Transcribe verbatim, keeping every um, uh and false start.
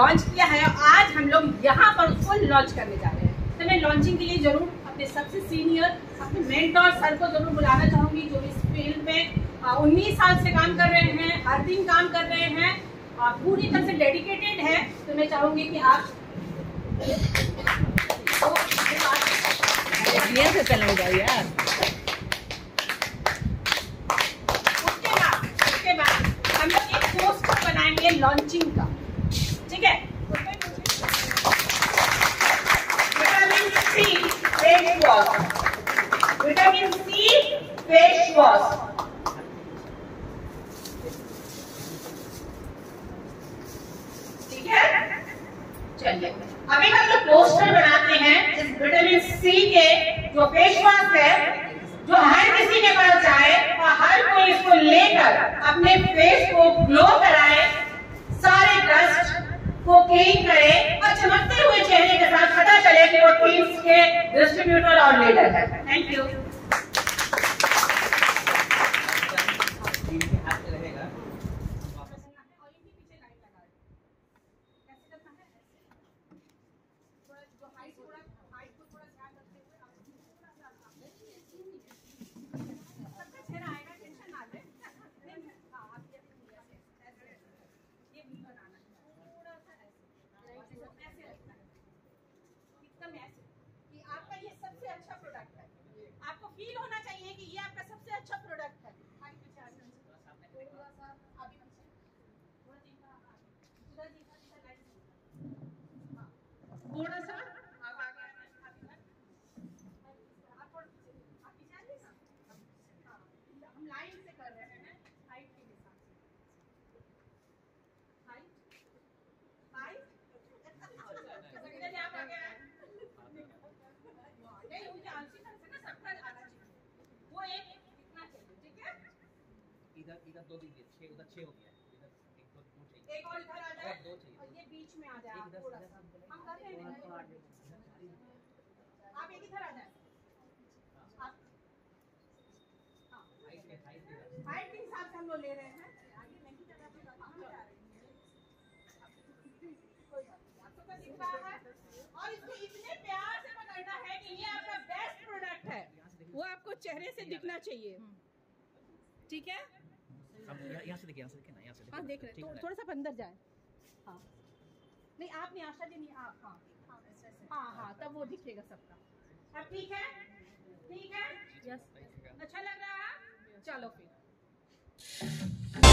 Launch किया है और आज हम लोग यहाँ पर उसको लॉन्च करने जा रहे हैं। तो मैं लॉन्चिंग के लिए जरूर अपने सबसे सीनियर अपने मेंटोर सर को जरूर बुलाना चाहूँगी, जो इस फील्ड में उन्नीस साल से काम कर रहे हैं, हर दिन काम कर रहे हैं और पूरी तरह से डेडिकेटेड है। तो मैं चाहूँगी कि आप से चलेगा यार। उसके बाद उसके बाद हम लोग एक कोर्स को बनाएंगे लॉन्चिंग का, ठीक है। Vitamin C face wash, vitamin C face wash जो फेस वॉश है, जो हर किसी के पास जाए और हर कोई इसको लेकर अपने फेस को ग्लो कराए, सारे डस्ट को क्लीन करे और चमकते हुए चेहरे के साथ पता चले कि वो टीम्स के डिस्ट्रीब्यूटर और लीडर है। Thank you. इधर दो दीजिए, छह उधर छह हो गया, इधर एक दो दो चाहिए, एक और इधर आ जाए और दो चाहिए और ये बीच में आ जाए। आप थोड़ा सा हम कर रहे हैं, आप एक इधर आ जाए। आप हां हाइट के हाइट के हाइट के हिसाब से हम लोग ले रहे हैं, आगे नहीं जा रहा तो हम जा रहे हैं। कोई बात नहीं, आपको तो दिखता है और इसको इतने प्यार से पकड़ना है कि ये आपका बेस्ट प्रोडक्ट है, वो आपको चेहरे से दिखना चाहिए, ठीक है। यहाँ से देखिए, यहाँ से देखिए ना, यहाँ से हाँ देख रहे हैं, थोड़ा सा अंदर जाए। हाँ नहीं आप नहीं, आशा जी नहीं आप। हाँ हाँ हाँ तब वो दिखेगा सबका। अब ठीक है, ठीक है, अच्छा लग रहा है, चलो फिर।